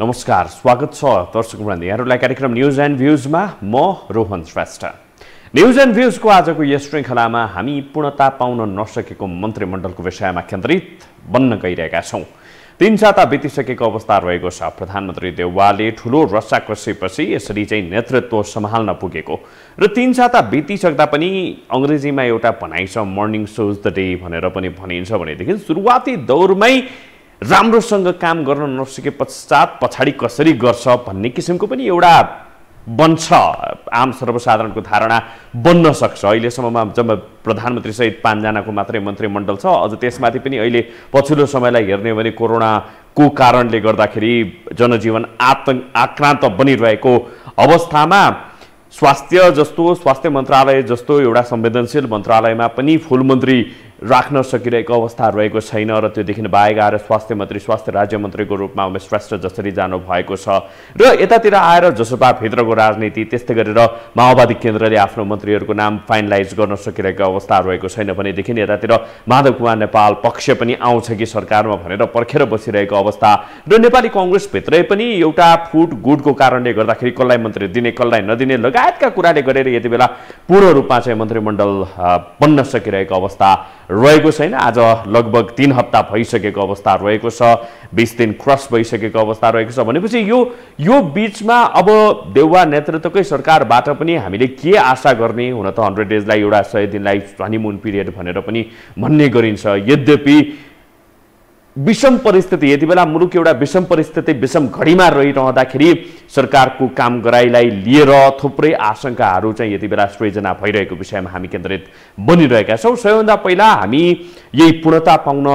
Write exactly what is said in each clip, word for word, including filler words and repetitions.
नमस्कार, स्वागत छ दर्शक वृन्द यहाँहरुलाई कार्यक्रम न्यूज एंड भ्यूज में म Rohan Shrestha. News and views को आज को यह श्रृंखला में हामी पूर्णता पाउन नसकेको मंत्रिमंडल को विषय में केन्द्रित बन्न गइरहेका छौं। तीन साता बितिसकेको अवस्था रहेको छ। प्रधानमन्त्री देउवाले ठूलो रसाकसीपछि यसरी चाहिँ नेतृत्व सम्हाल्न पुगेको र तीन साता बितिसक्दा पनि अंग्रेजीमा एउटा भनाइ छ मर्निङ सोज द डे भनेर पनि भनिन्छ भनेदेखि सुरुवाती दौरमै राम्रोसँग काम गर्न नसके पश्चात पछाडी कसरी गर्छ भन्ने किसिमको पनि एउटा बन्छ, आम सर्वसाधारणको धारणा बन्न सक्छ। अहिलेसम्ममा जब प्रधानमन्त्री सहित पाँचजनाको मात्रै मन्त्रीमण्डल छ। अझ त्यसमाथि पनि अहिले पछिल्लो समयलाई हेर्ने हो भने कोरोनाको कारणले गर्दाखेरि जनजीवन आतंक आक्रान्त बनिरहेको अवस्थामा स्वास्थ्य जस्तो स्वास्थ्य मन्त्रालय जस्तो एउटा संवेदनशील मन्त्रालयमा पनि फुल मन्त्री राख्न सकिरहेको अवस्था रहेको छैन र त्योदेखि बाहेक आएर स्वास्थ्य मन्त्री स्वास्थ्य राज्य मन्त्रीको रूपमा उमेश श्रेष्ठ जसरी जानु भएको छ र यतातिर आएर जसपाभित्रको राजनीति त्यस्तै गरेर माओवादी केन्द्रले आफ्नो मन्त्रीहरूको नाम फाइनलाइज गर्न सकिरहेको अवस्था रहेको छैन भनेदेखि यतातिर माधव कुमार नेपाल पक्ष पनि आउँछ कि सरकारमा भनेर पर्खेर बसिरहेको अवस्था र नेपाली कांग्रेसभित्रै पनि एउटा फुट गुटको कारणले गर्दाखेरि कसलाई मन्त्री दिने कसलाई नदिने लगायत का कुराले गरेर यति बेला पूर्ण रूपमा चाहिँ मन्त्रीमण्डल बन्न सकिरहेको अवस्था रहेको छैन। आज लगभग तीन हप्ता भइसकेको अवस्था रहेको छ। बीस दिन क्रस भइसकेको अवस्था रहेको छ भनेपछि यो यो बीचमा अब देउवा नेतृत्वकै सरकारबाट पनि हामीले के आशा गर्ने हुन त हन्ड्रेड डेजलाई एउटा सय दिनलाई हनीमुन पिरियड भनेर पनि भन्ने गरिन्छ। यद्यपि विषम परिस्थिति यति बेला मुलुक एउटा विषम परिस्थिति विषम घडीमा रहिरहँदाखेरि सरकारको काम गराइलाई लिएर थुप्रै आशंकाहरू चाहिँ यति बेला सृजना भइरहेको विषयमा हामी केन्द्रित बनिरहेका छौँ। सबैभन्दा पहिला हामी यही पूर्णता पाउन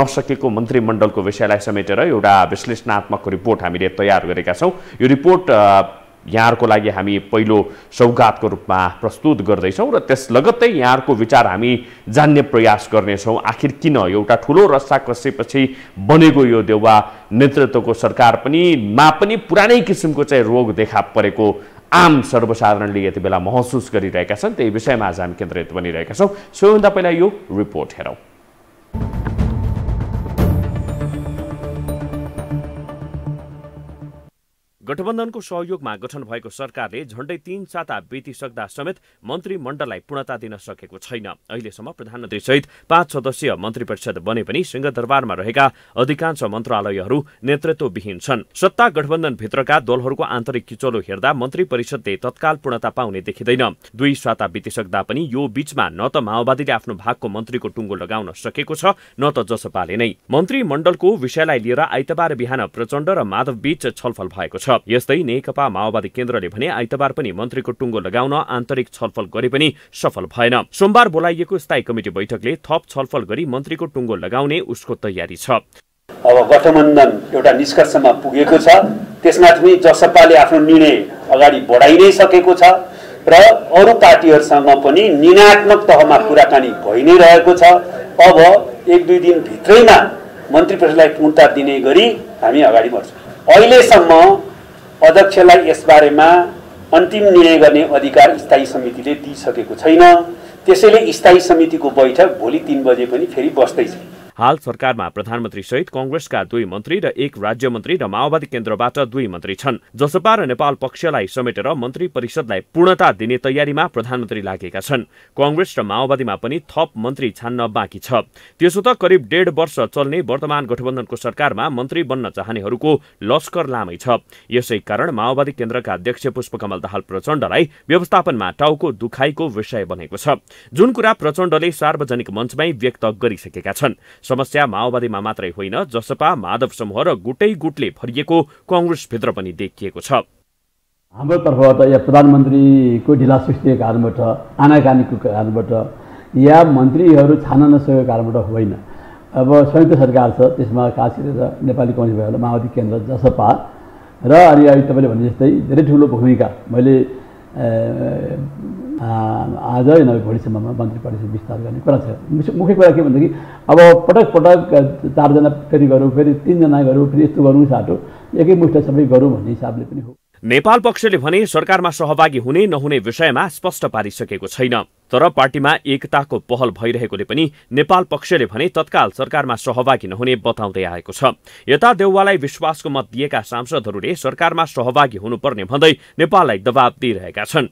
नसकेको मन्त्रीमण्डलको विषयलाई समेटेर एउटा विश्लेषणात्मक रिपोर्ट हामीले तयार गरेका छौँ। यो रिपोर्ट यहाँहरुको लागि हामी पहिलो सौगातको रूपमा प्रस्तुत गर्दैछौँ र त्यस लगत्तै यहाँहरुको विचार हामी जान्ने प्रयास गर्नेछौँ। आखिर किन एउटा ठूलो रसाकसीपछि बनेको यो देउवा नेतृत्वको सरकार पनि मा पनि पुरानै किसिमको चाहिँ रोग देखा परेको आम सर्वसाधारणले यति बेला महसुस गरिरहेका छन्। त्यही विषयमा आज हामी केन्द्रित बनिरहेका छौँ। सबैभन्दा पहिला यो रिपोर्ट हेरौँ। गठबन्धनको सहयोगमा गठन भएको सरकारले झण्डै तीन साता बितिसक्दा समेत मन्त्रीमण्डललाई पूर्णता दिन सकेको छैन। अहिलेसम्म प्रधानमन्त्री सहित पाँच सदस्यीय मन्त्री परिषद बने पनि सिंहदरबारमा रहेका अधिकांश मन्त्रालयहरू नेतृत्वविहीन छन्। सत्ता गठबन्धनभित्रका दलहरूको आन्तरिक किचलो हेर्दा मन्त्री परिषदले तत्काल पूर्णता पाउने देखिँदैन। दुई साता बितिसक्दा पनि यो बीचमा न त माओवादीले आफ्नो भागको मन्त्रीको टुङ्गो लगाउन सकेको छ न त जसपाले नै। मन्त्रीमण्डलको विषयलाई लिएर आइतबार बिहान प्रचण्ड र माधव बीच छलफल भएको छ। यस्तै नेकपा माओवादी केन्द्रले भने आइतबार पनि मन्त्रीको टुङ्गो लगाउन आन्तरिक छलफल गरे पनि सफल भएन। सोमबार बोलाइएको स्थायी कमिटी बैठकले थप छलफल गरी मन्त्रीको टुङ्गो लगाउने उसको तयारी छ। अब गठबन्धन एउटा निष्कर्षमा पुगेको छ, त्यसमाथि पनि जसपाले आफ्नो निर्णय अगाडि बढाइ नै सकेको छ र अरू पार्टीहरूसँग पनि निर्णयात्मक तहमा कुराकानी भइ नै रहेको छ। अब एक दुई दिन भित्रैमा मन्त्री परिषदलाई पूर्णता दिने गरी हामी अगाडि बढ्छौँ। अहिलेसम्म अध्यक्षलाई यस बारेमा अन्तिम निर्णय गर्ने अधिकार स्थायी समितिले दिइसकेको छैन। त्यसैले स्थायी समितिको बैठक भोलि तीन बजे पनि फेरि बस्दैछ। हाल सरकारमा प्रधानमन्त्री सहित कांग्रेसका दुई मन्त्री र एक राज्य मन्त्री र माओवादी केन्द्रबाट दुई मन्त्री छन्। जसपा र नेपाल पक्षलाई समेटेर मन्त्री परिषदलाई पूर्णता दिने तयारीमा प्रधानमन्त्री लागेका छन्। कांग्रेस र माओवादीमा पनि थप मन्त्री छान्न बाँकी छ। त्यसो त करिब डेढ वर्ष चल्ने वर्तमान गठबन्धनको सरकारमा मन्त्री बन्न चाहनेहरूको लस्कर लामै छ। यसै कारण माओवादी केन्द्रका अध्यक्ष पुष्पकमल दाहाल प्रचण्डलाई व्यवस्थापनमा टाउको दुखाइको विषय बनेको छ, जुन कुरा प्रचण्डले सार्वजनिक मञ्चमै व्यक्त गरिसकेका छन्। समस्या माओवादीमा मात्रै होइन, जसपा माधव समूह र गुटै गुटले भरिएको कांग्रेसभित्र पनि देखिएको छ। हाम्रो तर्फबाट या प्रधानमन्त्रीको ढिला सृष्टिको कारणबाट, आनाकानीको कारणबाट या मन्त्रीहरू छान्न नसकेको कारणबाट होइन। अब संयुक्त सरकार छ, त्यसमा खास गरेर नेपाली कांग्रेस माओवादी केन्द्र जसपा र अनि अहिले तपाईँले भने जस्तै धेरै ठुलो भूमिका मैले आज यिनीहरू भोलिसम्ममा मन्त्री परिषद विस्तार गर्ने कुरा छ। मुख्य कुरा के भनेदेखि अब पटक पटक चारजना फेरि गरौँ, फेरि तिनजना गरौँ, फेरि यस्तो गरौँ, साटो एकैमुष्ट सबै गरौँ भन्ने हिसाबले पनि हो। नेपाल पक्षले भने सरकारमा सहभागी हुने नहुने विषयमा स्पष्ट पारिसकेको छैन। तर पार्टीमा एकताको पहल भइरहेकोले पनि नेपाल पक्षले भने तत्काल सरकारमा सहभागी नहुने बताउँदै आएको छ। यता देउवालाई विश्वासको मत दिएका सांसदहरूले सरकारमा सहभागी हुनुपर्ने भन्दै नेपाललाई दबाब दिइरहेका छन्।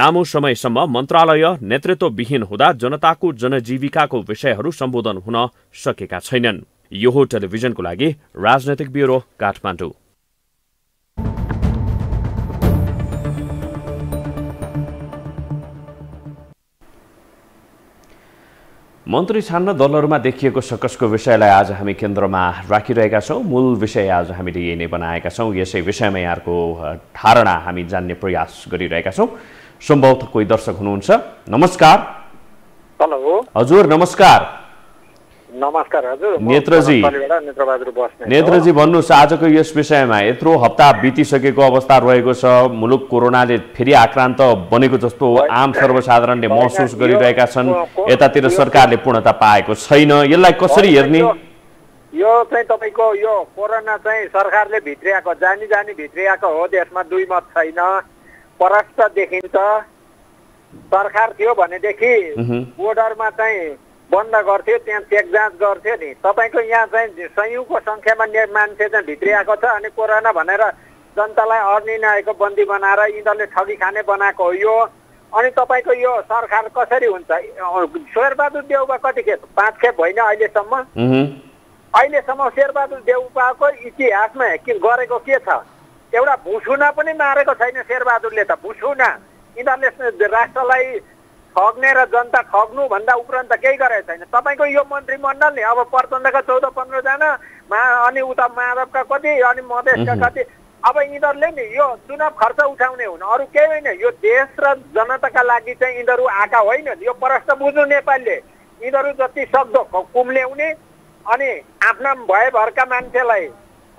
लामो समयसम्म मन्त्रालय नेतृत्वविहीन हुँदा जनताको जनजीविकाको विषयहरू सम्बोधन हुन सकेका छैनन्। यो हो टेलिभिजनको लागि राजनैतिक ब्युरो काठमाडौँ। मन्त्री छान्न दलहरूमा देखिएको सकसको विषयलाई आज हामी केन्द्रमा राखिरहेका छौँ। मूल विषय आज हामीले यही नै बनाएका छौँ। यसै विषयमा यहाँको धारणा हामी जान्ने प्रयास गरिरहेका छौँ। सम्भवतः कोही दर्शक हुनुहुन्छ। नमस्कार। हेलो हजुर, नमस्कार। नमस्कार हजुर, नेत्रजी नेत्रजी भन्नुहोस्, आजको यस विषयमा यत्रो हप्ता बितिसकेको अवस्था रहेको छ, मुलुक कोरोनाले फेरि आक्रान्त बनेको जस्तो आम सर्वसाधारणले महसुस गरिरहेका छन्, यतातिर सरकारले पूर्णता पाएको छैन, यसलाई कसरी हेर्ने? यो चाहिँ तपाईँको यो कोरोना चाहिँ सरकारले भित्रिएको, जानी जानी भित्रिएको हो, देशमा दुई मत छैन, परस्त देखिन्छ। सरकार थियो भनेदेखि बोर्डरमा चाहिँ बन्द गर्थ्यो, त्यहाँ चेक जाँच गर्थ्यो नि। तपाईँको यहाँ चाहिँ सयौँको सङ्ख्यामा मान्छे चाहिँ भित्रिएको छ, अनि कोरोना भनेर जनतालाई अनिर्णायकको बन्दी बनाएर यिनीहरूले ठगी खाने बनाएको हो यो। अनि तपाईँको यो सरकार कसरी हुन्छ? शेरबहादुर देउवा कति खेप, पाँच खेप होइन अहिलेसम्म, अहिलेसम्म शेरबहादुर देउवाको इतिहासमा के गरेको के छ? एउटा भुसुना पनि मारेको छैन शेरबहादुरले त, भुसुना। यिनीहरूले राष्ट्रलाई ठग्ने र जनता ठग्नु भन्दा उपरान्त केही गरेको छैन। तपाईँको यो मन्त्रीमण्डल नि अब प्रचण्डका चौध पन्ध्रजना मा, अनि उता माधवका कति, अनि मधेसका कति, अब यिनीहरूले नि यो चुनाव खर्च उठाउने हुन्, अरू केही होइन। यो देश र जनताका लागि चाहिँ यिनीहरू आएका होइन। यो परस्त बुझ्नु नेपालले, यिनीहरू जति सक्दो कुम्ल्याउने अनि आफ्ना भयभरका मान्छेलाई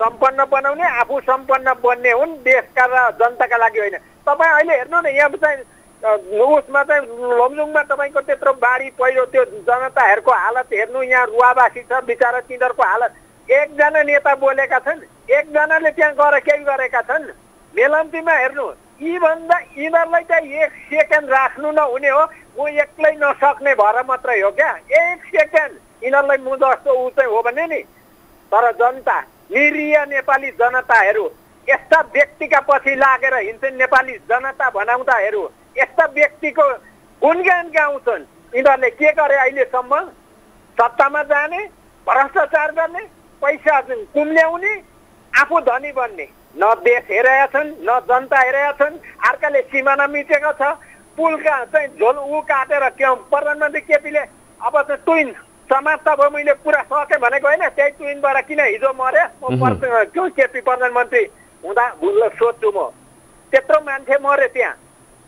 सम्पन्न बनाउने, आफू सम्पन्न बन्ने हुन्, देशका र जनताका लागि होइन। तपाईँ अहिले हेर्नु न, यहाँ चाहिँ उसमा चाहिँ लमजुङमा तपाईँको त्यत्रो बाढी पहिरो, त्यो जनताहरूको हालत हेर्नु, यहाँ रुवावासी छ बिचरा, तिनीहरूको हालत। एकजना नेता बोलेका छन्, एकजनाले त्यहाँ गएर केही गरेका छन्। बेलम्तीमा हेर्नु, यीभन्दा यिनीहरूलाई चाहिँ एक सेकेन्ड राख्नु नहुने हो, म एक्लै नसक्ने भएर मात्रै हो क्या। एक सेकेन्ड यिनीहरूलाई म जस्तो ऊ चाहिँ हो भने नि, तर जनता, निरीह नेपाली जनताहरू यस्ता व्यक्तिका पछि लागेर हिँड्छन्। नेपाली जनता भनाउँदाहरू यस्ता व्यक्तिको गुणगान गाउँछन्। यिनीहरूले के गरे अहिलेसम्म? सत्तामा जाने, भ्रष्टाचार गर्ने, पैसा कुम्ल्याउने, आफू धनी बन्ने। न देश हेरेका छन्, न जनता हेरेका छन्। अर्काले सिमाना मिचेको छ, पुलका चाहिँ झोल ऊ काटेर क्याउ प्रधानमन्त्री केपीले अब चाहिँ तुइन समाज त अब मैले पुरा सकेँ भनेको होइन, त्यही तुइनबाट किन हिजो मरे? म केपी प्रधानमन्त्री हुँदा सोध्छु, म त्यत्रो मान्छे मरे त्यहाँ,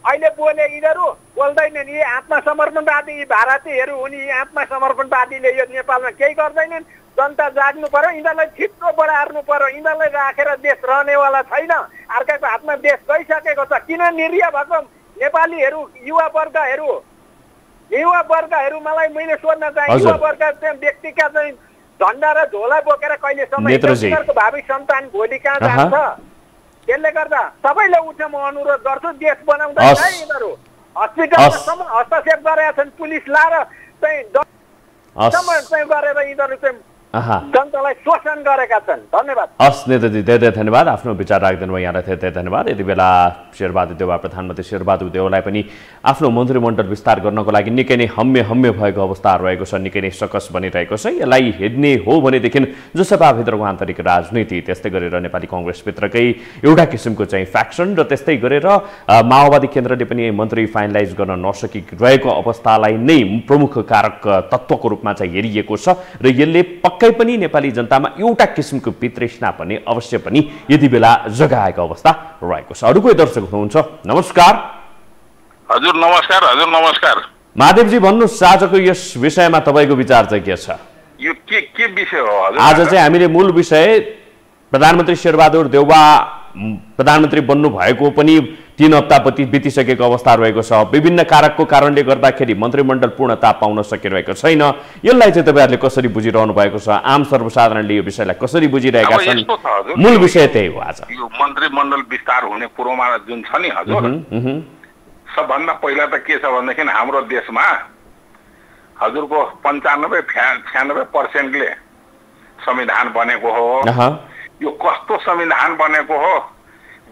अहिले बोले यिनीहरू बोल्दैनन्। यी आत्मसमर्पणवादी, यी भारतीयहरू हुन्, यी आत्मसमर्पणवादीले यो नेपालमा केही गर्दैनन्। जनता जाग्नु पर्यो, यिनीहरूलाई छिट्टो बढार्नु पर्यो, यिनीहरूलाई राखेर देश रहनेवाला छैन। अर्काको हातमा देश गइसकेको छ। किन निरीह भएको नेपालीहरू, युवा वर्गहरू, युवा वर्गहरू मलाई मैले सोध्न चाहे, युवा वर्ग त्यहाँ व्यक्तिका चाहिँ झन्डा र झोला बोकेर कहिलेसम्म यिनीहरूको भावी सन्तान भोलि कहाँ जान्छ? त्यसले गर्दा सबैले उठ्न म अनुरोध गर्छु, देश बनाउँदै यिनीहरू हस्पिटलसम्म हस्तक्षेप गरेका छन्, पुलिस लाएर चाहिँ चाहिँ गरेर यिनीहरू चाहिँ जनतालाई शोषण गरेका छन्। धन्यवाद। हस् नेताजी, धेरै धेरै धन्यवाद, आफ्नो विचार राखिदिनु भयो, यहाँलाई धेरै धेरै धन्यवाद। यति बेला शेरबहादुर देउवा, प्रधानमन्त्री शेरबहादुर देउवालाई पनि आफ्नो मन्त्रीमण्डल विस्तार गर्नको लागि निकै नै हम्मे हम्मे भएको अवस्था रहेको छ, निकै नै सकस बनिरहेको छ। यसलाई हेर्ने हो भनेदेखि जो सभाभित्रको आन्तरिक राजनीति, त्यस्तै गरेर नेपाली कङ्ग्रेसभित्रकै एउटा किसिमको चाहिँ फ्याक्सन, र त्यस्तै गरेर माओवादी केन्द्रले पनि मन्त्री फाइनलाइज गर्न नसकिरहेको अवस्थालाई नै प्रमुख कारक तत्त्वको रूपमा चाहिँ हेरिएको छ। र यसले पक्कै पनि नेपाली जनतामा एउटा किसिमको वितृष्णा पनि अवश्य पनि यति बेला जगाएको अवस्था रहेको छ। अरू कोही दर्शक हुनुहुन्छ? नमस्कार हजुर, नमस्कार। हजुर नमस्कार। महादेवजी भन्नुहोस्, आजको यस विषयमा तपाईँको विचार चाहिँ के छ? यो के के विषय हो हजुर? आज चाहिँ हामीले मूल विषय प्रधानमन्त्री शेरबहादुर देउवा प्रधानमन्त्री बन्नु भएको पनि तीन हप्ता पछि बितिसकेको अवस्था रहेको छ, विभिन्न कारकको कारणले गर्दाखेरि मन्त्रीमण्डल पूर्णता पाउन सकिरहेको छैन। यसलाई चाहिँ तपाईँहरूले कसरी बुझिरहनु भएको छ? आम सर्वसाधारणले यो विषयलाई कसरी बुझिरहेका छन्? मूल विषय त्यही हो। आज यो मन्त्रीमण्डल विस्तार हुने पूर्वमा जुन छ नि हजुर, सबभन्दा पहिला त के छ भन्दाखेरि हाम्रो देशमा हजुरको पन्चानब्बे छ्यानब्बे पर्सेन्टले संविधान बनेको हो। यो कस्तो संविधान बनेको हो,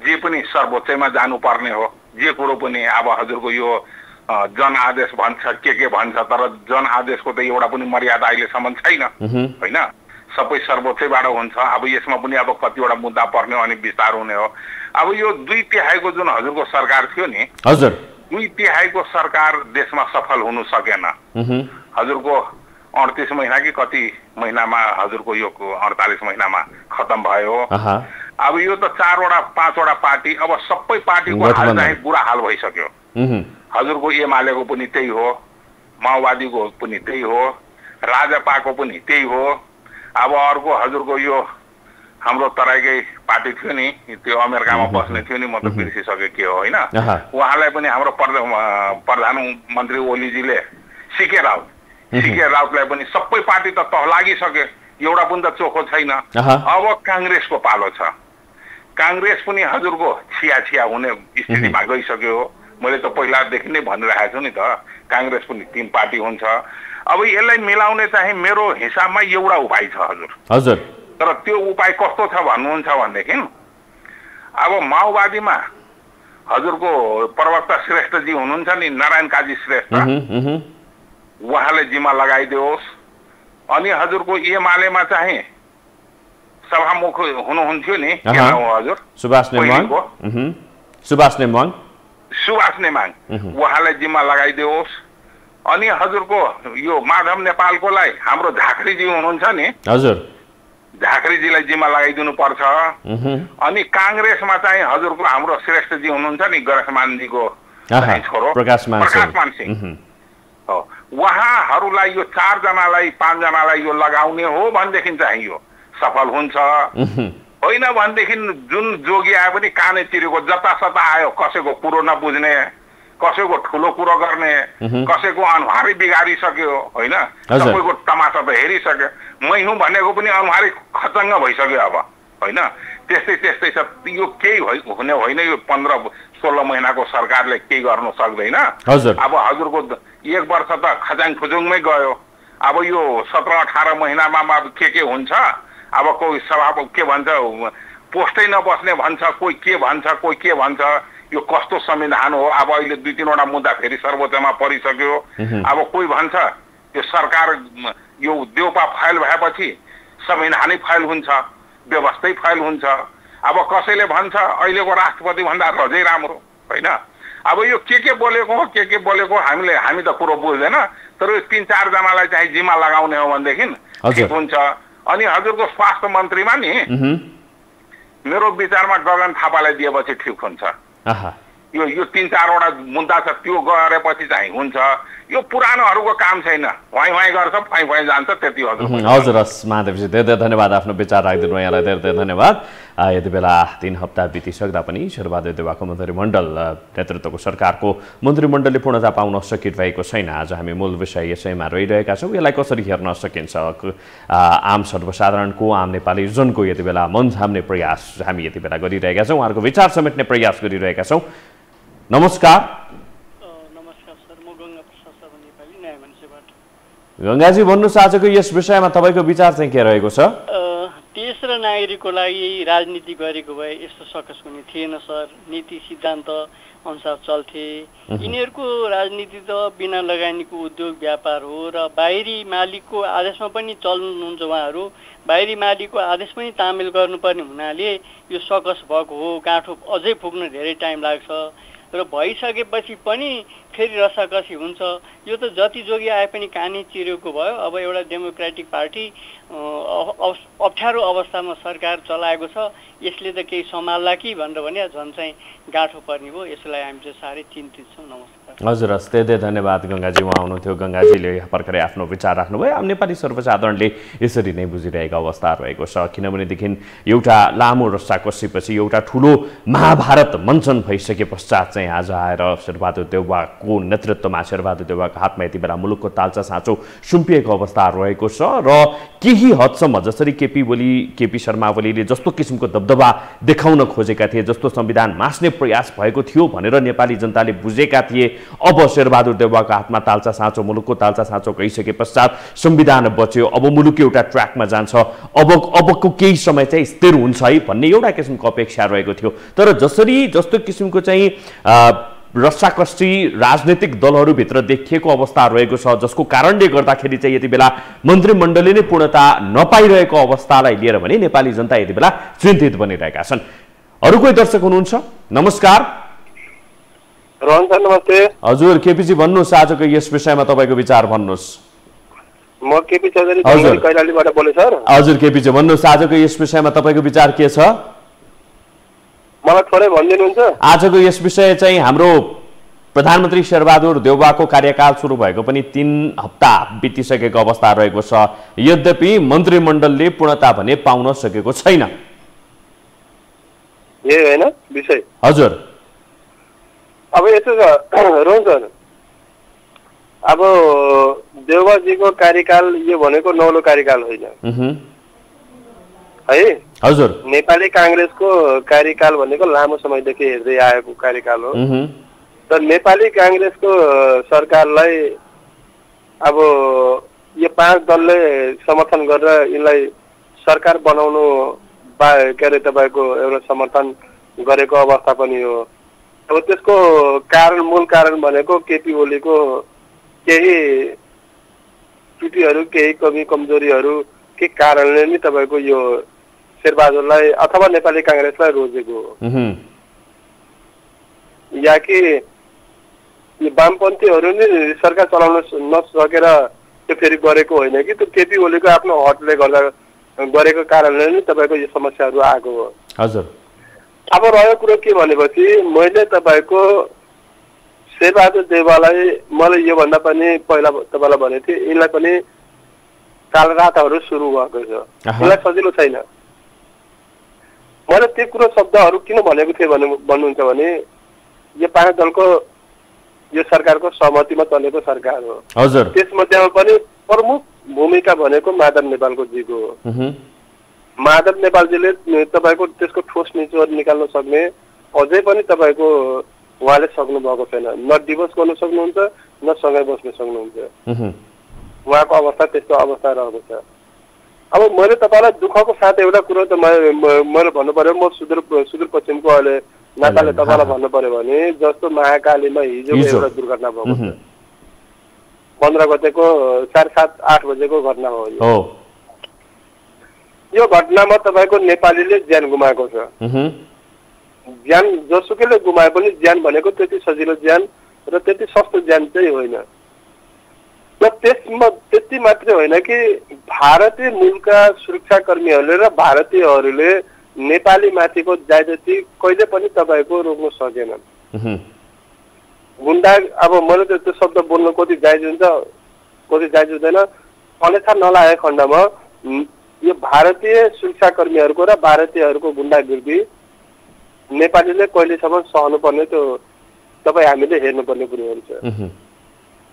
जे पनि सर्वोच्चमा जानुपर्ने हो। जे कुरो पनि अब हजुरको यो जन आदेश भन्छ के के भन्छ, तर जन आदेशको त एउटा पनि मर्यादा अहिलेसम्म छैन, होइन? सबै सर्वोच्चबाट हुन्छ। अब यसमा पनि अब कतिवटा मुद्दा पर्ने अनि विस्तार हुने हो। अब यो दुई तिहाईको जुन हजुरको सरकार थियो नि हजुर, दुई तिहाईको सरकार देशमा सफल हुन सकेन। हजुरको अडतिस महिना कि कति महिनामा हजुरको यो अडतालीस महिनामा खत्तम भयो। अब यो त चारवटा पाँचवटा पार्टी, अब सबै पार्टीको हाल चाहिँ बुरा हाल भइसक्यो। हजुरको एमालेको पनि त्यही हो, माओवादीको पनि त्यही हो, राजपाको पनि त्यही हो। अब अर्को हजुरको यो हाम्रो तराईकै पार्टी थियो नि, त्यो अमेरिकामा बस्ने थियो नि, म त बिर्सिसके के हो, होइन? उहाँलाई पनि हाम्रो प्रधानमन्त्री ओलीजीले सिके राउत सिके राउतलाई पनि सबै पार्टी त तह लागिसके, एउटा पनि त चोखो छैन। अब काङ्ग्रेसको पालो छ। काङ्ग्रेस पनि हजुरको छिया छिया हुने स्थितिमा गइसक्यो। मैले त पहिलादेखि नै भनिरहेको छु नि त, काङ्ग्रेस पनि तीन पार्टी हुन्छ। अब यसलाई मिलाउने चाहिँ मेरो हिसाबमा एउटा उपाय छ हजुर हजुर तर त्यो उपाय कस्तो छ भन्नुहुन्छ भनेदेखि अब माओवादीमा हजुरको प्रवक्ता श्रेष्ठजी हुनुहुन्छ नि, नारायण काजी श्रेष्ठ, उहाँले जिम्मा लगाइदियोस्। अनि हजुरको एमालेमा चाहिँ सभामुख हुनुहुन्थ्यो नि हजुर सुभाष नेमाङ, सुभाष नेमाङ सुभाष नेमाङ उहाँलाई जिम्मा लगाइदियोस्। अनि हजुरको यो माधव नेपालकोलाई हाम्रो झाँक्रीजी हुनुहुन्छ नि हजुर, झाँक्रीजीलाई जिम्मा लगाइदिनु पर्छ। अनि काङ्ग्रेसमा चाहिँ हजुरको हाम्रो श्रेष्ठजी हुनुहुन्छ नि, गरखमानजीको छोरो प्रकाशमान सिंह हो, उहाँहरूलाई यो चारजनालाई पाँचजनालाई यो लगाउने हो भनेदेखि चाहिँ यो सफल हुन्छ। होइन भनेदेखि जुन जोगी आयो पनि काने चिरेको, जतासता आयो, कसैको कुरो नबुझ्ने, कसैको ठुलो कुरो गर्ने, कसैको अनुहारै बिगारिसक्यो, होइन? सबैको तमासा त हेरिसक्यो। मै हुँ भनेको पनि अनुहारै खचङ्ग भइसक्यो अब, होइन? त्यस्तै त्यस्तै छ। यो केही हुने होइन। यो पन्ध्र सोह्र महिनाको सरकारले केही गर्न सक्दैन। अब हजुरको एक वर्ष त खचाङ खुजुङमै गयो। अब यो सत्र अठार महिनामा के के हुन्छ, अब कोही सभा के भन्छ, पोस्टै नबस्ने भन्छ, कोही के भन्छ, कोही के भन्छ। यो कस्तो संविधान हो? अब अहिले दुई तीनवटा मुद्दा फेरि सर्वोच्चमा परिसक्यो। अब कोही भन्छ यो सरकार यो देउपा फाइल भएपछि संविधानै फाइल हुन्छ, व्यवस्थै फाइल हुन्छ। अब कसैले भन्छ अहिलेको राष्ट्रपति भन्दा अझै राम्रो, होइन? अब यो के के बोलेको हो, के के बोलेको हामीले हामी त कुरो बुझ्दैन। तर यो तिन चारजनालाई चाहिँ जिम्मा लगाउने हो भनेदेखि ठिक हुन्छ। अनि हजुरको स्वास्थ्य मन्त्रीमा नि मेरो विचारमा गगन थापालाई दिएपछि ठिक हुन्छ। यो यो तिन चारवटा मुद्दा छ, त्यो गरेपछि चाहिँ हुन्छ। यो पुरानोहरूको काम छैन, वाइ वाइ गर्छ, फाइ फाइ जान्छ, त्यति हो। हजुर हस् महादेवजी, धेरै धेरै धन्यवाद आफ्नो विचार राखिदिनु। यहाँलाई धेरै धेरै धन्यवाद। यति बेला तीन हप्ता बितिसक्दा पनि शेरबहादुर देउवाको मन्त्रीमण्डल नेतृत्वको सरकारको मन्त्रीमण्डलले पूर्णता पाउन सकिरहेको छैन। आज हामी मूल विषय यसैमा रहिरहेका छौँ, यसलाई कसरी हेर्न सकिन्छ। आम सर्वसाधारणको, आम नेपाली जनको यति बेला मन छाम्ने प्रयास हामी यति बेला गरिरहेका छौँ, उहाँहरूको विचार समेट्ने प्रयास गरिरहेका छौँ। नमस्कार। गङ्गाजी भन्नुहोस्, आजको यस विषयमा तपाईँको विचार चाहिँ के रहेको छ? देश र नागरिकको लागि राजनीति गरेको भए यस्तो सकस हुने थिएन सर। नीति सिद्धान्त अनुसार चल्थे। यिनीहरूको राजनीति त बिना लगानीको उद्योग व्यापार हो र बाहिरी मालिकको आदेशमा पनि चल्नुहुन्छ उहाँहरू। बाहिरी मालिकको आदेश पनि तामेल गर्नुपर्ने हुनाले यो सकस भएको हो। गाँठो अझै पुग्न धेरै टाइम लाग्छ र भइसकेपछि पनि फेरि रसाकसी हुन्छ। यो त जति जोगी आए पनि कानै चिरेको भयो। अब एउटा डेमोक्रेटिक पार्टी अप्ठ्यारो अवस्थामा सरकार चलाएको छ, यसले त केही सम्हाल्ला कि भनेर भने झन् चाहिँ गाँठो पर्ने भयो। यसलाई हामी चाहिँ साह्रै चिन्तित छौँ। नमस्कार। हजुर हस्, धेरै धेरै धन्यवाद गङ्गाजी। उहाँ आउनुहुन्थ्यो। गङ्गाजीले भर्खरै आफ्नो विचार राख्नुभयो। अब नेपाली सर्वसाधारणले यसरी नै बुझिरहेको अवस्था रहेको छ। किनभनेदेखि एउटा लामो रसाकसीपछि एउटा ठुलो महाभारत मञ्चन भइसके पश्चात चाहिँ आज आएर शेरबहादुर देउवा को नेतृत्वमा आशीर्वाद देवका हातमा यति बेला मुलुकको तालचा साँचो सुम्पिएको अवस्था रहेको छ र केही हदसम्म जसरी केपी ओली केपी शर्मा ओलीले जस्तो किसिमको दबदबा देखाउन खोजेका थिए, जस्तो संविधान मास्ने प्रयास भएको थियो भनेर नेपाली जनताले बुझेका थिए, अब शेरबहादुर देउवाको हातमा तालचा साँचो, मुलुकको तालचा साँचो गइसके पश्चात संविधान बच्यो, अब मुलुक एउटा ट्र्याकमा जान्छ, अब अबको केही समय चाहिँ स्थिर हुन्छ है भन्ने एउटा किसिमको अपेक्षा रहेको थियो। तर जसरी जस्तो किसिमको चाहिँ रस्साकस्सी राजनीतिक दलहरूभित्र देखिएको अवस्था रहेको छ, जसको कारणले गर्दाखेरि चाहिँ यति बेला मन्त्रीमण्डलले नै पूर्णता नपाइरहेको अवस्थालाई लिएर भने नेपाली जनता यति बेला चिन्तित बनिरहेका छन्। अरु कोही दर्शक हुनुहुन्छ? नमस्कार। नमस्ते हजुर, केपीजी भन्नुहोस्, आजको यस विषयमा तपाईँको विचार भन्नुहोस्। म केपी चौधरी कैलालीबाट बोले सर। हजुर केपीजी भन्नुहोस्, आजको यस विषयमा तपाईँको विचार के छ? मलाई थोरै भनिदिनुहुन्छ। आजको यस विषय चाहिँ हाम्रो प्रधानमन्त्री शेरबहादुर देउवाको कार्यकाल सुरु भएको पनि तीन हप्ता बितिसकेको अवस्था रहेको छ, यद्यपि मन्त्रीमण्डलले पूर्णता भने पाउन सकेको छैन, यही हैन विषय? हजुर। अब यस्तो छ रोहन सर, अब देउवाजीको कार्यकाल यो भनेको नौलो कार्यकाल होइन है। हजुर। नेपाली काङ्ग्रेसको कार्यकाल भनेको लामो समयदेखि हेर्दै आएको कार्यकाल हो। तर नेपाली काङ्ग्रेसको सरकारलाई अब यो पाँच दलले समर्थन गरेर यिनलाई सरकार बनाउनु बा के अरे तपाईँको एउटा समर्थन गरेको अवस्था पनि हो। अब त्यसको कारण मूल कारण भनेको केपी ओलीको केही त्रुटिहरू, केही कमी कमजोरीहरू के कारणले नै तपाईँको यो शेरबहादुरलाई अथवा नेपाली काङ्ग्रेसलाई रोजेको हो, या कि वामपन्थीहरू नै सरकार चलाउन नसकेर त्यो फेरि गरेको होइन कि त्यो केपी ओलीको आफ्नो हटले गर्दा गरेको कारणले नै तपाईँको यो समस्याहरू आएको हो। हजुर। अब रह्यो कुरो के भनेपछि मैले तपाईँको शेरबहादुर देउवालाई मैले योभन्दा पनि पहिला तपाईँलाई भनेको थिएँ, यिनलाई पनि कालरातहरू सुरु भएको छ, यिनलाई सजिलो छैन। मैले त्यो कुरो शब्दहरू किन भनेको थिएँ भन्नु भन्नुहुन्छ भने यो पाँच दलको यो सरकारको सहमतिमा चलेको सरकार हो। हजुर। त्यसमध्येमा पनि प्रमुख भूमिका भनेको माधव नेपालको जीको हो। माधव नेपालजीले तपाईँको त्यसको ठोस निचोड निकाल्न सक्ने अझै पनि तपाईँको उहाँले सक्नु भएको छैन, न डिभोर्स गर्न सक्नुहुन्छ न सँगै बस्न सक्नुहुन्छ, उहाँको अवस्था त्यस्तो अवस्था रहेको छ। अब मैले तपाईँलाई दुःखको साथ एउटा कुरो त मैले भन्नु पर्यो, म सुदूर सुदूरपश्चिमको अहिले नाताले तपाईँलाई भन्नु पर्यो भने जस्तो महाकालीमा हिजो एउटा दुर्घटना भएको छ, पन्ध्र गतेको साढे सात आठ बजेको घटना हो यो। यो घटनामा तपाईँको नेपालीले ज्यान गुमाएको छ। ज्यान जसुकैले गुमाए पनि ज्यान भनेको त्यति सजिलो ज्यान र त्यति सस्तो ज्यान चाहिँ होइन, र त्यसमा त्यति मात्रै होइन कि भारतीय मूलका सुरक्षाकर्मीहरूले र भारतीयहरूले नेपाली माथिको जायजती कहिले पनि तपाईँको रोक्न सकेनन्। गुन्डा, अब मैले त्यो शब्द बोल्नु कति जायज हुन्छ कति जायज हुँदैन अन्यथा नलागेको खण्डमा यो भारतीय सुरक्षाकर्मीहरूको र भारतीयहरूको गुन्डागिर्दी नेपालीले कहिलेसम्म सहनुपर्ने त्यो तपाईँ हामीले हेर्नुपर्ने कुरोहरू छ।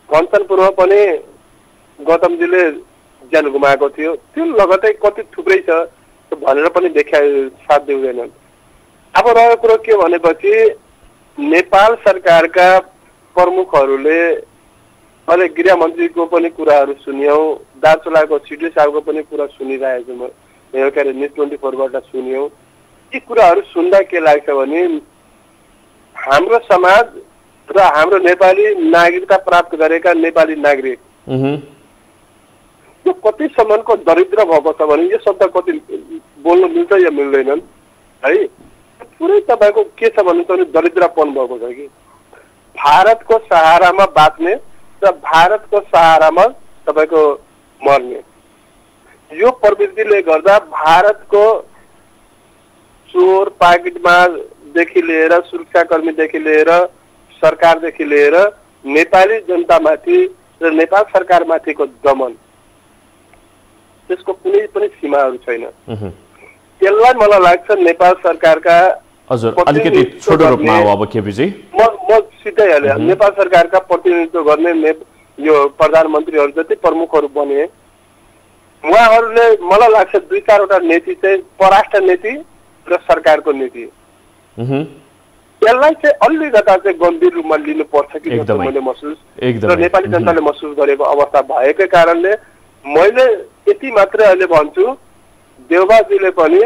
कञ्चनपुरमा पनि गौतमजीले ज्यान गुमाएको थियो, त्यो लगतै कति थुप्रै छ भनेर पनि देखा साथ दिँदैनन्। अब रह्यो कुरो के भनेपछि नेपाल सरकारका प्रमुखहरूले, अहिले गृहमन्त्रीको पनि कुराहरू सुन्यौँ, दार्चुलाको सिडी साहबको पनि कुरा सुनिरहेको म के अरे न्युज ट्वेन्टी फोरबाट सुन्यौँ। यी कुराहरू सुन्दा के लाग्छ भने हाम्रो समाज र हाम्रो नेपाली नागरिकता प्राप्त गरेका नेपाली नागरिक यो कतिसम्मको दरिद्र भएको छ भने यो शब्द कति बोल्नु मिल्छ या मिल्दैनन् है। पुरै तपाईँको के छ भन्नुहुन्छ भने दरिद्रपन भएको छ कि भारतको सहारामा बाँच्ने र भारतको सहारामा तपाईँको मर्ने यो प्रवृत्तिले गर्दा भारतको चोर पाकेटमारदेखि लिएर सुरक्षाकर्मीदेखि लिएर सरकारदेखि लिएर नेपाली जनतामाथि र नेपाल सरकारमाथिको दमन त्यसको कुनै पनि सीमाहरू छैन। त्यसलाई मलाई लाग्छ नेपाल सरकारका हजुर अलिकति छोटो रूपमा हो। अब केपीजी, म म सित नेपाल सरकार का प्रतिनिधित्व करने प्रधानमंत्री जी प्रमुख बने वहाँ मैं लगे दुई चारवटा नीति परराष्ट्र नीति र सरकार को नीति इस अलगता गंभीर रूप में लिख मैं महसूस नेपाली जनता ने महसूस गरेको अवस्था भएको कारणले मैले यति मात्र अहिले भन्छु देवबाजीले पनि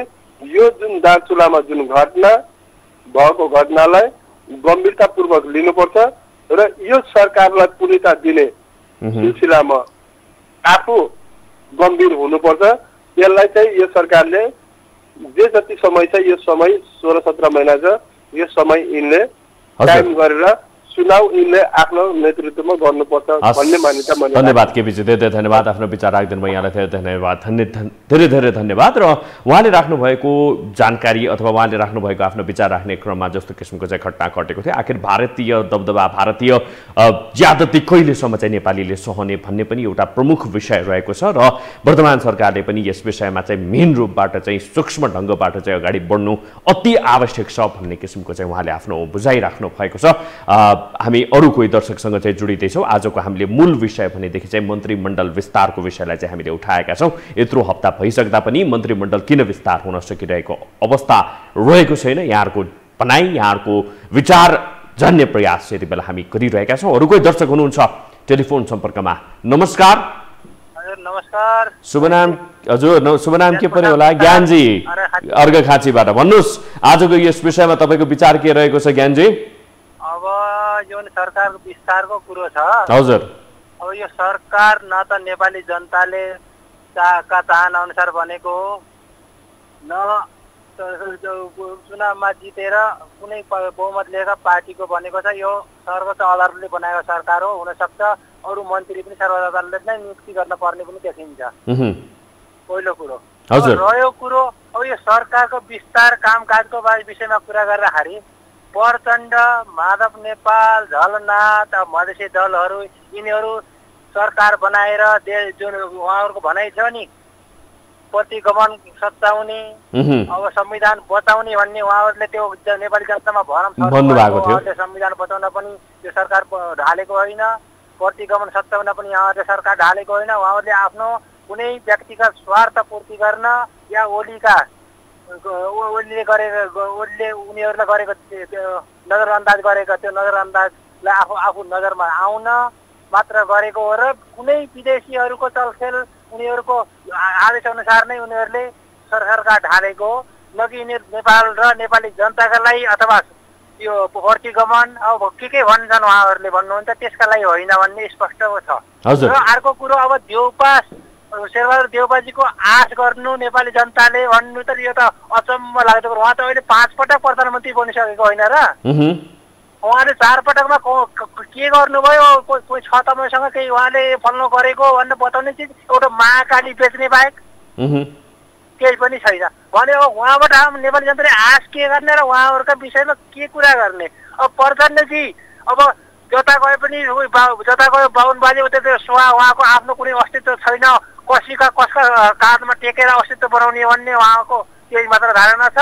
यो जुन दार्चुलामा जुन घटना भएको घटनालाई गम्भीरतापूर्वक लिनुपर्छ र यो सरकारलाई पूर्णता दिने सिलसिलामा आफू गम्भीर हुनुपर्छ। यसलाई चाहिँ यो सरकारले जे जति समय छ यो समय सोह्र सत्र महिना छ यो समय इनले टाइम गरेर चुनाव इनले आफ्नो नेतृत्वमा गर्नुपर्छ भन्ने मान्यता मैले। धन्यवाद केपीजी, धेरै धेरै धन्यवाद आफ्नो विचार राख्दिनु भयो। यहाँलाई धेरै धन्यवाद, धेरै धेरै धन्यवाद। र उहाँले राख्नु भएको जानकारी अथवा उहाँले राख्नु भएको आफ्नो विचार राख्ने क्रममा जस्तो किसिमको चाहिँ घटना घटेको थियो, आखिर भारतीय दबदबा, भारतीय ज्यादती कहिलेसम्म चाहिँ नेपालीले सहने भन्ने पनि एउटा प्रमुख विषय रहेको छ र वर्तमान सरकारले पनि यस विषयमा चाहिँ मेन रूपबाट चाहिँ सूक्ष्म ढङ्गबाट चाहिँ अगाडि बढ्नु अति आवश्यक छ भन्ने किसिमको चाहिँ उहाँले आफ्नो बुझाइ राख्नु भएको छ। हामी अरु कोही दर्शकसँग चाहिँ जोडिँदैछौँ। आजको हामीले मूल विषय भनेदेखि चाहिँ मन्त्रीमण्डल विस्तारको विषयलाई चाहिँ हामीले उठाएका छौँ। यत्रो हप्ता भइसक्दा पनि मन्त्रीमण्डल किन विस्तार हुन सकिरहेको अवस्था रहेको छैन, यहाँहरूको भनाइ, यहाँहरूको विचार जान्ने प्रयास यति बेला हामी गरिरहेका छौँ। अरू कोही दर्शक हुनुहुन्छ टेलिफोन सम्पर्कमा। नमस्कार। हजुर नमस्कार। शुभनाम हजुर शुभनाम के पनि होला। ज्ञानजी अर्घखाँचीबाट भन्नुहोस्, आजको यस विषयमा तपाईँको विचार के रहेको छ ज्ञानजी? अब यो सरकारको विस्तारको कुरो छ हजुर। अब यो सरकार न त नेपाली जनताले का चाहना अनुसार बनेको हो, न चुनावमा जितेर कुनै बहुमत लिएका पार्टीको बनेको छ। यो सर्वोच्च अदालतले बनाएको सरकार हो। हुनसक्छ अरू मन्त्री पनि सर्वोच्च अदालतले नै नियुक्ति गर्न पर्ने पनि देखिन्छ। पहिलो कुरो रह्यो कुरो अब यो सरकारको विस्तार कामकाजको विषयमा कुरा गर्दाखेरि प्रचण्ड, माधव नेपाल, झलनाथ, मधेसी दलहरू यिनीहरू सरकार बनाएर जुन उहाँहरूको भनाइ थियो नि प्रतिगमन सत्ताउने अब संविधान बचाउने भन्ने, उहाँहरूले त्यो नेपाली जनतामा भरम भन्नुभएको थियो। उहाँहरूले संविधान बचाउन पनि यो सरकार ढालेको होइन, प्रतिगमन सत्ताउन पनि उहाँहरूले सरकार ढालेको होइन। उहाँहरूले आफ्नो कुनै व्यक्तिगत स्वार्थ पूर्ति गर्न या ओलीका ओलीले गरेको ओलीले उनीहरूले गरेको नजरअन्दाज गरेको त्यो नजरअन्दाजलाई आफू आफू नजरमा आउन मात्र गरेको हो र कुनै विदेशीहरूको चलखेल उनीहरूको आदेशअनुसार नै उनीहरूले सरकार ढालेको हो, न कि यिनीहरू नेपाल र नेपाली जनताका लागि अथवा यो प्रतिगमन अब के के भन्छन् उहाँहरूले भन्नुहुन्छ त्यसका लागि होइन भन्ने स्पष्ट छ। र अर्को कुरो अब देउपास शेरबहादुर देउपाजीको आश गर्नु नेपाली जनताले भन्नु त यो त अचम्म लाग्दो। उहाँ त अहिले पाँच पटक प्रधानमन्त्री बनिसकेको होइन र उहाँले चार पटकमा के गर्नुभयो? कोही छ तपाईँसँग केही उहाँले फल्नु गरेको भनेर बताउने चिज एउटा महाकाली बेच्ने बाहेक केही पनि छैन भने अब उहाँबाट नेपाली जनताले आश के गर्ने र उहाँहरूका विषयमा के कुरा गर्ने? अब प्रचण्डजी अब जता गए पनि जता गयो बाहुन बाजे उता सुहा, उहाँको आफ्नो कुनै अस्तित्व छैन, कसैका कसका काँधमा टेकेर अस्तित्व बनाउने भन्ने उहाँको त्यही मात्र धारणा छ।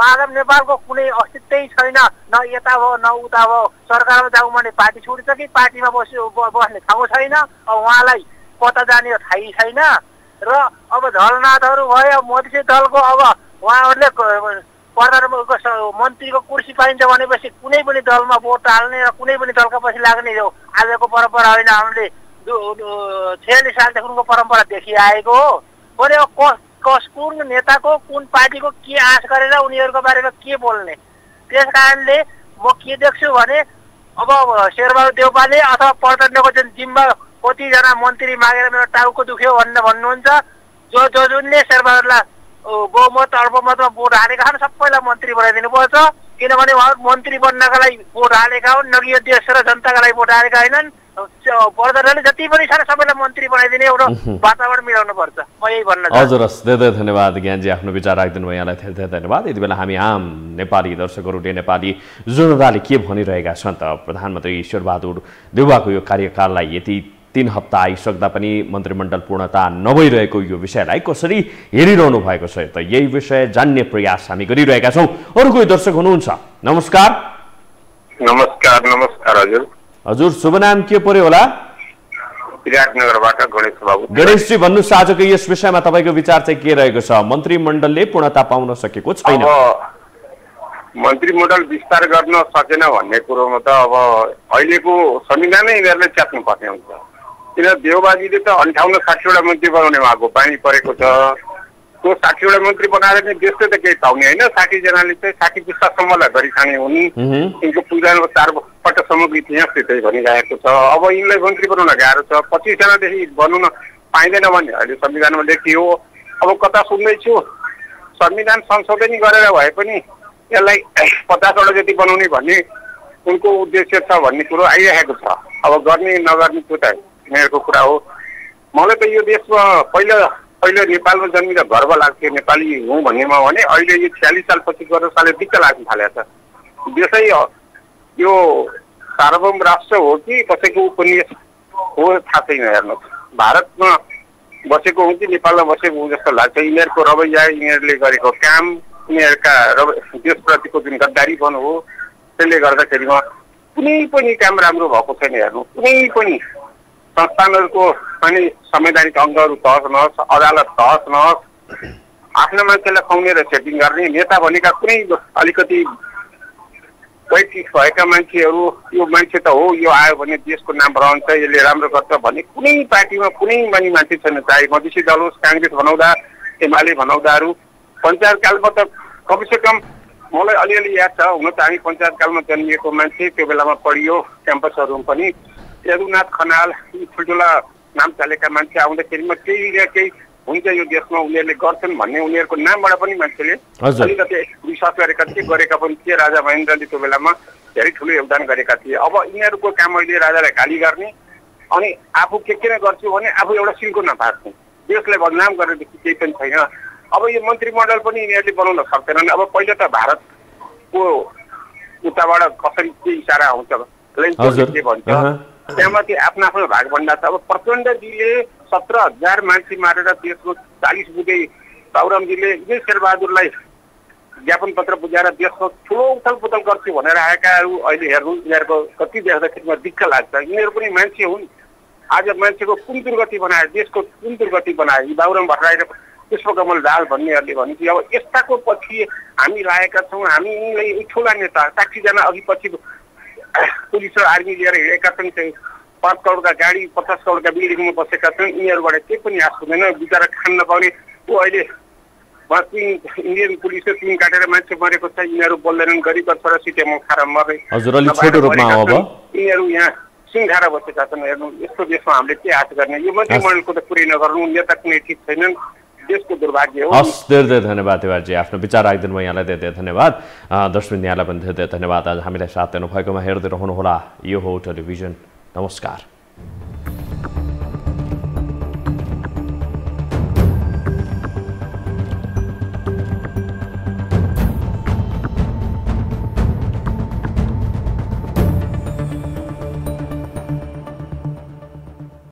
माधव नेपालको कुनै अस्तित्वै छैन, न यता भयो न उता भयो, सरकारमा जाउँ भने पार्टी छुट्छ कि पार्टीमा बस्यो बस्ने ठाउँ छैन। अब उहाँलाई कता जाने थाहै छैन। र अब झलनाथहरू भयो, मधेसी दलको अब उहाँहरूले प्रधानमन्त्रीको मन्त्रीको कुर्सी पाइन्छ भनेपछि कुनै पनि दलमा भोट हाल्ने र कुनै पनि दलका पछि लाग्ने यो आजको परम्परा होइन, हामीले छयालिस सालदेखिको परम्परा देखिआएको हो। भने कस कुन नेताको कुन पार्टीको के आश गरेर उनीहरूको बारेमा के बोल्ने? त्यस कारणले म के देख्छु भने अब शेरबहादुर देउपाले अथवा प्रचण्डको जुन जिम्मा कतिजना मन्त्री मागेर मेरो टाउको दुख्यो भनेर भन्नुहुन्छ, जो जो जुनले शेरबहादुरलाई बहुमत अल्पमतमा बोट हालेका छन् सबैलाई मन्त्री बनाइदिनुपर्छ। किनभने उहाँहरू मन्त्री बन्नका लागि बोट हालेका हुन्, न कि यो देश र जनताका लागि बोट हालेका होइनन्। प्रधानले जति पनि छन् सबैलाई मन्त्री बनाइदिने एउटा वातावरण मिलाउनुपर्छ, म यही भन्न चाहन्छु। हजुर हस्, धेरै धेरै धन्यवाद ज्ञानजी, आफ्नो विचार राखिदिनु भयो, यहाँलाई धेरै धेरै धन्यवाद। यति बेला हामी आम नेपाली दर्शकहरूले नेपाली जनताले के भनिरहेका छन् त प्रधानमन्त्री शेरबहादुर देउवाको यो कार्यकाललाई यति तीन हप्ता आइसक्दा पनि मन्त्रीमण्डल पूर्णता नभइरहेको यो विषयलाई कसरी हेरिरहनु भएको छ त? यही विषय जान्ने प्रयास हामी गरिरहेका छौँ। अरू कोही दर्शक हुनुहुन्छ? नमस्कार। नमस्कार नमस्कार हजुर हजुर शुभ नाम के पर्यो होला? विराटनगरबाट गणेश बाबु। गणेश जी भन्नुस् आजको यस विषयमा तपाईको विचार चाहिँ के रहेको छ? मन्त्रीमण्डलले पूर्णता पाउन सकेको छैन, मन्त्रीमण्डल विस्तार गर्न सकेन भन्ने कुरोमा त अब अहिलेको संविधानै यिनीहरूले च्यात्नु पर्ने हुन्छ। किन देवबाजीले त अन्ठाउन्न साठीवटा मन्त्री बनाउने उहाँको बानी परेको छ। त्यो साठीवटा मन्त्री बनाएर चाहिँ देशले त केही पाउने होइन। साठीजनाले चाहिँ साठी पुस्तासम्मलाई गरी खाने हुन्। यिनको पूजाको चार पटकसम्मको इतिहास त्यही भनिरहेको छ। अब यिनलाई मन्त्री बनाउन गाह्रो छ। पच्चिसजनादेखि बनाउन पाइँदैन भन्ने अहिले संविधानमा लेखियो। अब कथा सुन्दैछु संविधान संशोधन गरेर भए पनि यसलाई पचासवटा जति बनाउने भन्ने उनको उद्देश्य छ भन्ने कुरो आइरहेको छ। अब गर्ने नगर्ने त्यो त उनीहरूको कुरा हो। मलाई त यो देशमा पहिला पहिला नेपालमा जन्मिँदा गर्व लाग्थ्यो नेपाली हुँ भन्नेमा भने अहिले यो छ्यालिस साल पछि गर्नु साले दिक्क लाग्नु थालेको छ। देशै यो सार्वभौम राष्ट्र हो कि कसैको उपनिवेश हो थाहा छैन। हेर्नुहोस् भारतमा बसेको हो कि नेपालमा बसेको हो जस्तो लाग्छ। यिनीहरूको रवैया, यिनीहरूले गरेको काम, यिनीहरूका देशप्रतिको जुन गद्दारी बन हो त्यसले गर्दाखेरि कुनै पनि काम राम्रो भएको छैन। हेर्नु कुनै पनि संस्थानहरूको पनि संवैधानिक अङ्गहरू तहस नहोस्, अदालत तहस नहोस्, आफ्ना मान्छेलाई खुवाउने र सेटिङ गर्ने नेता भनेका कुनै अलिकति वैचित भएका मान्छेहरू यो मान्छे त हो, यो आयो भने देशको नाम रहन्छ, यसले राम्रो गर्छ भन्ने कुनै पार्टीमा कुनै पनि मान्छे छैन। चाहे मधेसी दल होस्, काङ्ग्रेस भनाउँदा, एमाले भनाउँदाहरू पंचायत कालमा त कमसे कम मलाई अलिअलि याद छ। हुन त हामी पंचायत कालमा जन्मिएको मान्छे, त्यो बेलामा पढियो, क्याम्पसहरूमा पनि यदुनाथ खनाल यी ठुल्ठुला नाम चलेका मान्छे आउँदाखेरिमा केही न केही हुन्छ यो देशमा, उनीहरूले गर्छन् भन्ने उनीहरूको नामबाट पनि मान्छेले अलिकति विश्वास गरेका थिए। गरेका पनि थिए। राजा महेन्द्रले त्यो बेलामा धेरै ठुलो योगदान गरेका थिए। अब यिनीहरूको काम अहिले राजालाई गाली गर्ने अनि आफू के के नै गर्छु भने आफू एउटा सिन्को नभाग्ने, देशलाई बदनाम गर्नेदेखि केही पनि छैन। अब यो मन्त्रीमण्डल पनि यिनीहरूले बनाउन सक्दैनन्। अब पहिला त भारतको उताबाट कसरी के इसारा आउँछ के भन्छ त्यहाँमाथि आफ्नो आफ्नो भागभन्दा छ। अब प्रचण्डजीले सत्र हजार मान्छे मारेर देशको चालिस बुधे चौरामजीले यिनै शेरबहादुरलाई ज्ञापन पत्र बुझाएर देशको ठुलो उथल पुथल गर्छु भनेर आएकाहरू अहिले हेर्नु यिनीहरूको कति देख्दाखेरिमा दिक्क लाग्छ। यिनीहरू पनि मान्छे हुन्। आज मान्छेको कुन दुर्गति बनायो, देशको कुन दुर्गति बनायो यी बाबुराम भट्टराई पुष्पकमल दाहाल भन्नेहरूले भनेपछि अब यस्ताको पछि हामी लागेका छौँ। हामीलाई ठुला नेता साठीजना अघि पछि पुलिस र आर्मी लिएर हिँडेका छन्। चाहिँ पाँच करोडका गाडी, पचास करोडका बिल्डिङमा बसेका छन्। यिनीहरूबाट केही पनि आश हुँदैन। बिचरा खान नपाउने ऊ अहिले तिन इन्डियन पुलिसले तिन काटेर मान्छे मरेको छ। यिनीहरू बोल्दैनन्। गरिब छोरा सिटेमा खाएर मरे। यिनीहरू यहाँ सिङ्घारा बसेका छन्। हेर्नु यस्तो देशमा हामीले के आश गर्ने? यो मन्त्रीमण्डलको त कुरै नगर्नु। नेता कुनै ठिक छैनन्। देशको दुर्भाग्य हो। हस्, धेरै धेरै धन्यवाद तिवारजी। आफ्नो विचार राख्दिनु यहाँलाई धेरै धेरै धन्यवाद। दर्शक यहाँलाई पनि धेरै धेरै धन्यवाद आज हामीलाई साथ दिनुभएकोमा। हेर्दै रहनुहोला, यो हो टेलिभिजन। नमस्कार।